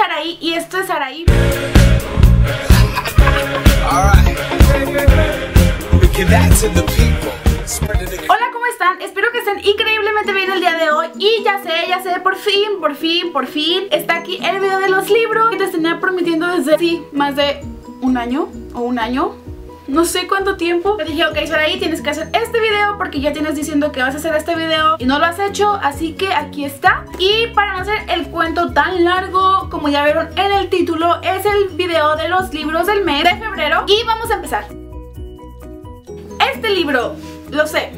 Saraí y esto es Saraí. Hola, ¿cómo están? Espero que estén increíblemente bien el día de hoy. Y ya sé, por fin está aquí el video de los libros que les tenía prometiendo desde, sí, más de un año o un año, no sé cuánto tiempo. Te dije, ok, Saraí, tienes que hacer este video porque ya tienes diciendo que vas a hacer este video y no lo has hecho, así que aquí está. Y para no hacer el cuento tan largo, como ya vieron en el título, es el video de los libros del mes de febrero. Y vamos a empezar. Este libro, lo sé,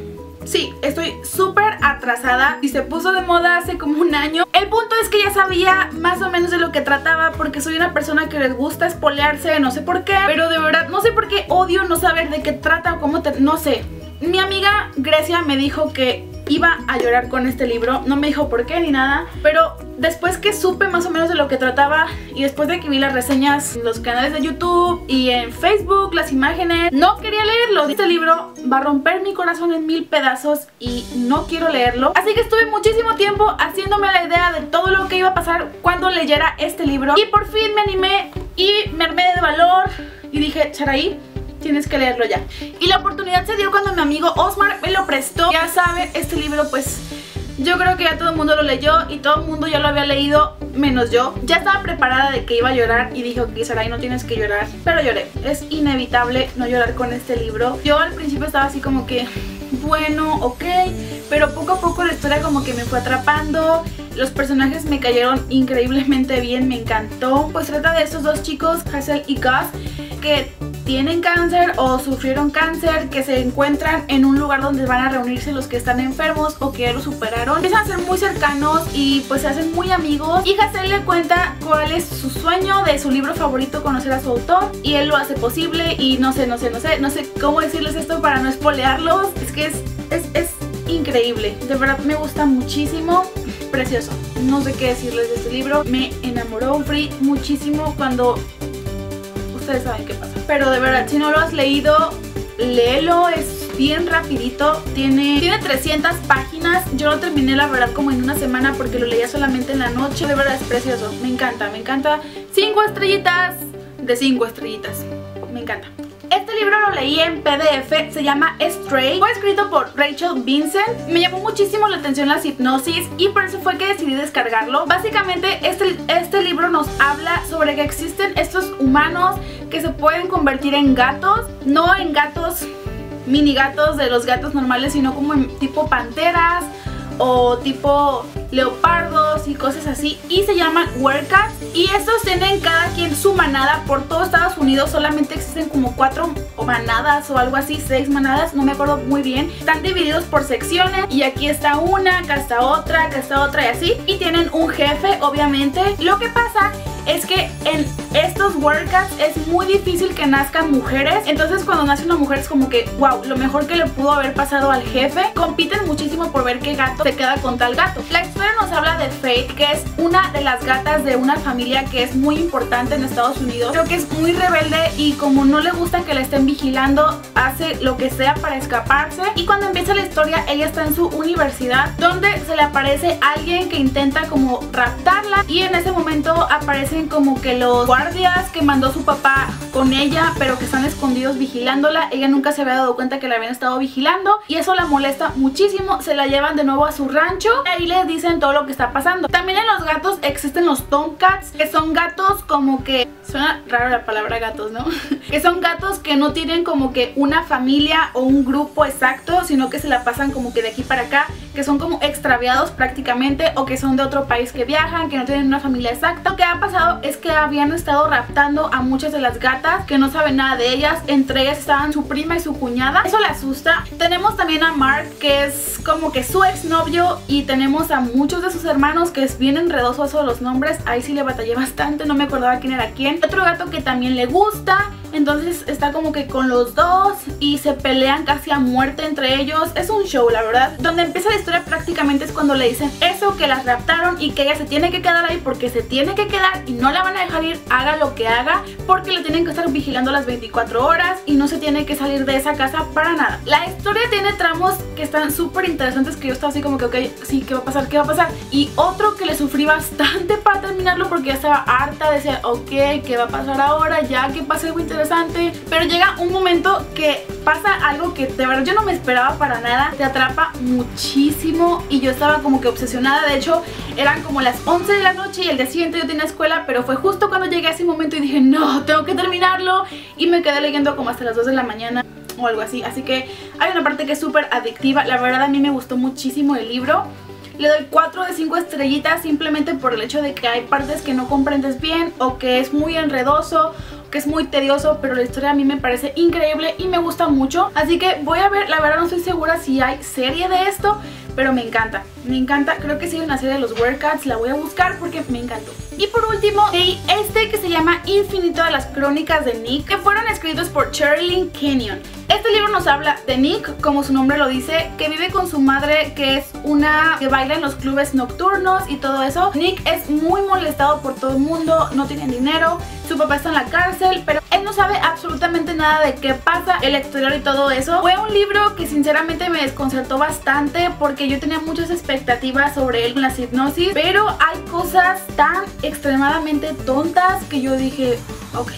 sí, estoy súper atrasada y se puso de moda hace como un año. El punto es que ya sabía más o menos de lo que trataba porque soy una persona que les gusta espolearse, no sé por qué, pero de verdad no sé por qué odio no saber de qué trata o cómo te... no sé. Mi amiga Grecia me dijo que iba a llorar con este libro, no me dijo por qué ni nada, pero después que supe más o menos de lo que trataba y después de que vi las reseñas en los canales de YouTube y en Facebook, las imágenes, no quería leerlo. Este libro va a romper mi corazón en 1000 pedazos y no quiero leerlo, así que estuve muchísimo tiempo haciéndome la idea de todo lo que iba a pasar cuando leyera este libro y por fin me animé y me armé de valor y dije, Saraí, tienes que leerlo ya. Y la oportunidad se dio cuando mi amigo Osmar me lo prestó. Ya saben, este libro pues yo creo que ya todo el mundo lo leyó y todo el mundo ya lo había leído, menos yo. Ya estaba preparada de que iba a llorar y dije, ok, Saraí, no tienes que llorar. Pero lloré. Es inevitable no llorar con este libro. Yo al principio estaba así como que, bueno, ok, pero poco a poco la historia como que me fue atrapando. Los personajes me cayeron increíblemente bien, me encantó. Pues trata de estos dos chicos, Hazel y Gus, que tienen cáncer o sufrieron cáncer, que se encuentran en un lugar donde van a reunirse los que están enfermos o que lo superaron. Empiezan a ser muy cercanos y pues se hacen muy amigos. Y Hazel le cuenta cuál es su sueño de su libro favorito, conocer a su autor, y él lo hace posible. Y no sé cómo decirles esto para no spoilearlos. Es que es increíble, de verdad me gusta muchísimo, precioso. No sé qué decirles de este libro, me enamoró, sufrí muchísimo cuando... ustedes saben qué pasa. Pero de verdad, si no lo has leído, léelo, es bien rapidito. Tiene 300 páginas. Yo lo terminé la verdad como en una semana porque lo leía solamente en la noche. De verdad es precioso, me encanta, me encanta. 5 estrellitas de 5 estrellitas, me encanta. Este libro lo leí en PDF, se llama Stray, fue escrito por Rachel Vincent. Me llamó muchísimo la atención la hipnosis y por eso fue que decidí descargarlo. Básicamente este libro nos habla sobre que existen estos humanos que se pueden convertir en gatos, no en gatos, mini gatos de los gatos normales, sino como en tipo panteras o tipo leopardos y cosas así, y se llaman WordCats, y estos tienen cada quien su manada por todo Estados Unidos. Solamente existen como 4 manadas o algo así, 6 manadas, no me acuerdo muy bien. Están divididos por secciones y aquí está una, acá está otra y así, y tienen un jefe obviamente. Lo que pasa es que en estos WordCats es muy difícil que nazcan mujeres, entonces cuando nace una mujer es como que wow, lo mejor que le pudo haber pasado al jefe. Compiten muchísimo por ver qué gato se queda con tal gato. La historia nos habla de Faith, que es una de las gatas de una familia que es muy importante en Estados Unidos. Creo que es muy rebelde y como no le gusta que la estén vigilando, hace lo que sea para escaparse. Y cuando empieza la historia, ella está en su universidad, donde se le aparece alguien que intenta como raptarla, y en ese momento aparece como que los guardias que mandó su papá con ella, pero que están escondidos vigilándola. Ella nunca se había dado cuenta que la habían estado vigilando y eso la molesta muchísimo. Se la llevan de nuevo a su rancho y ahí les dicen todo lo que está pasando. También en los gatos existen los Tomcats, que son gatos como que... suena raro la palabra gatos, ¿no? Que son gatos que no tienen como que una familia o un grupo exacto, sino que se la pasan como que de aquí para acá, que son como extraviados prácticamente, o que son de otro país que viajan, que no tienen una familia exacta. Lo que ha pasado es que habían estado raptando a muchas de las gatas que no saben nada de ellas, entre ellas estaban su prima y su cuñada, eso le asusta. Tenemos también a Mark, que es como que su exnovio, y tenemos a muchos de sus hermanos, que es bien enredoso eso de los nombres, ahí sí le batallé bastante, no me acordaba quién era quién. Otro gato que también le gusta, Entonces está como que con los dos y se pelean casi a muerte entre ellos. Es un show, la verdad. Donde empieza la historia prácticamente es cuando le dicen eso, que las raptaron y que ella se tiene que quedar ahí porque se tiene que quedar y no la van a dejar ir, haga lo que haga, porque le tienen que estar vigilando las 24 horas y no se tiene que salir de esa casa para nada. La historia tiene tramos que están súper interesantes, que yo estaba así como que, ok, sí, ¿qué va a pasar? ¿Qué va a pasar? Y otro que le sufrí bastante para terminarlo porque ya estaba harta de decir, ok, ¿qué va a pasar ahora? Ya que pasa algo interesante. Pero llega un momento que pasa algo que de verdad yo no me esperaba para nada. Te atrapa muchísimo y yo estaba como que obsesionada. De hecho, eran como las 11 de la noche y el día siguiente yo tenía escuela, pero fue justo cuando llegué a ese momento y dije, no, tengo que terminarlo. Y me quedé leyendo como hasta las 2 de la mañana o algo así. Así que hay una parte que es súper adictiva. La verdad a mí me gustó muchísimo el libro. Le doy 4 de 5 estrellitas simplemente por el hecho de que hay partes que no comprendes bien o que es muy enredoso, que es muy tedioso, pero la historia a mí me parece increíble y me gusta mucho. Así que voy a ver, la verdad no estoy segura si hay serie de esto, pero me encanta. Me encanta, creo que sí hay una serie de los WordCats, la voy a buscar porque me encantó. Y por último, leí este que se llama Infinito, de las Crónicas de Nick, que fueron escritos por Charlene Kenyon. Este libro nos habla de Nick, como su nombre lo dice, que vive con su madre, que es una que baila en los clubes nocturnos y todo eso. Nick es muy molestado por todo el mundo, no tiene dinero, su papá está en la cárcel, pero él no sabe absolutamente nada de qué pasa, el exterior y todo eso. Fue un libro que sinceramente me desconcertó bastante porque yo tenía muchas expectativas sobre él con las hipnosis, pero hay cosas tan extremadamente tontas que yo dije, ok,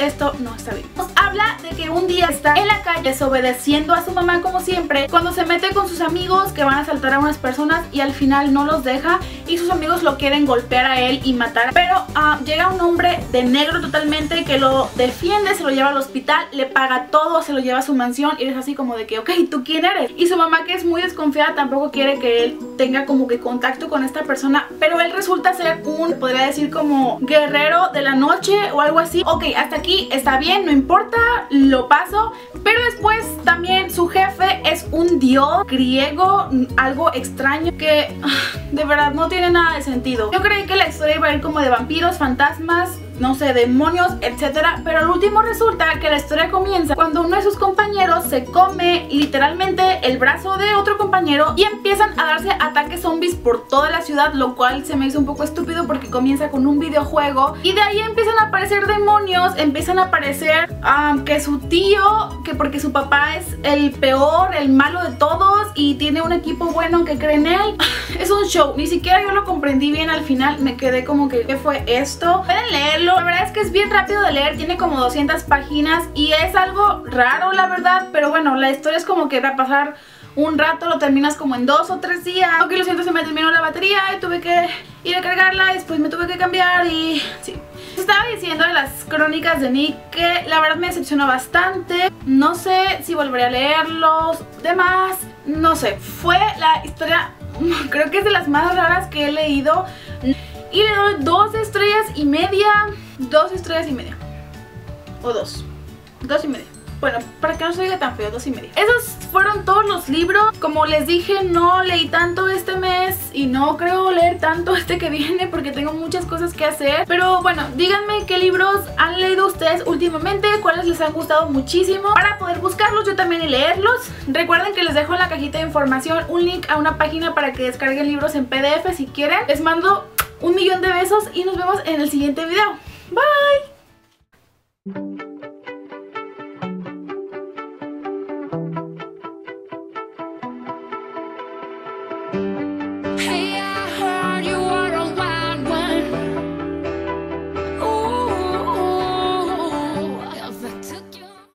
esto no está bien. Nos habla de que un día está en la calle desobedeciendo a su mamá como siempre, cuando se mete con sus amigos que van a asaltar a unas personas y al final no los deja y sus amigos lo quieren golpear a él y matar, pero llega un hombre de negro totalmente que lo defiende, se lo lleva al hospital, le paga todo, se lo lleva a su mansión y es así como de que, ok, ¿tú quién eres? Y su mamá, que es muy desconfiada, tampoco quiere que él tenga como que contacto con esta persona, pero él resulta ser un, podría decir, como guerrero de la noche o algo así. Ok, hasta aquí está bien, no importa, lo paso. Pero después también su jefe es un dios griego, algo extraño que de verdad no tiene nada de sentido. Yo creí que la historia iba a ir como de vampiros, fantasmas, no sé, demonios, etcétera, pero al último resulta que la historia comienza cuando uno de sus compañeros se come literalmente el brazo de otro compañero y empiezan a darse ataques zombies por toda la ciudad, lo cual se me hizo un poco estúpido porque comienza con un videojuego y de ahí empiezan a aparecer demonios, empiezan a aparecer que su tío, que porque su papá es el peor, el malo de todos y tiene un equipo bueno que cree en él. Es un show, ni siquiera yo lo comprendí bien al final, me quedé como que ¿qué fue esto? Pueden leerlo. La verdad es que es bien rápido de leer, tiene como 200 páginas y es algo raro, la verdad, pero bueno, la historia es como que va a pasar un rato, lo terminas como en 2 o 3 días. Ok, lo siento, se me terminó la batería y tuve que ir a cargarla, y después me tuve que cambiar y sí. Estaba diciendo de las Crónicas de Nick que la verdad me decepcionó bastante. No sé si volveré a leerlos, demás, no sé. Fue la historia, creo que es de las más raras que he leído. Y le doy 2 estrellas y media. 2 estrellas y media. O 2. 2 y media. Bueno, para que no se diga tan feo, 2 y media. Esos fueron todos los libros. Como les dije, no leí tanto este mes y no creo leer tanto este que viene porque tengo muchas cosas que hacer. Pero bueno, díganme qué libros han leído ustedes últimamente, cuáles les han gustado muchísimo, para poder buscarlos yo también y leerlos. Recuerden que les dejo en la cajita de información un link a una página para que descarguen libros en PDF si quieren. Les mando un millón de besos y nos vemos en el siguiente video. Bye.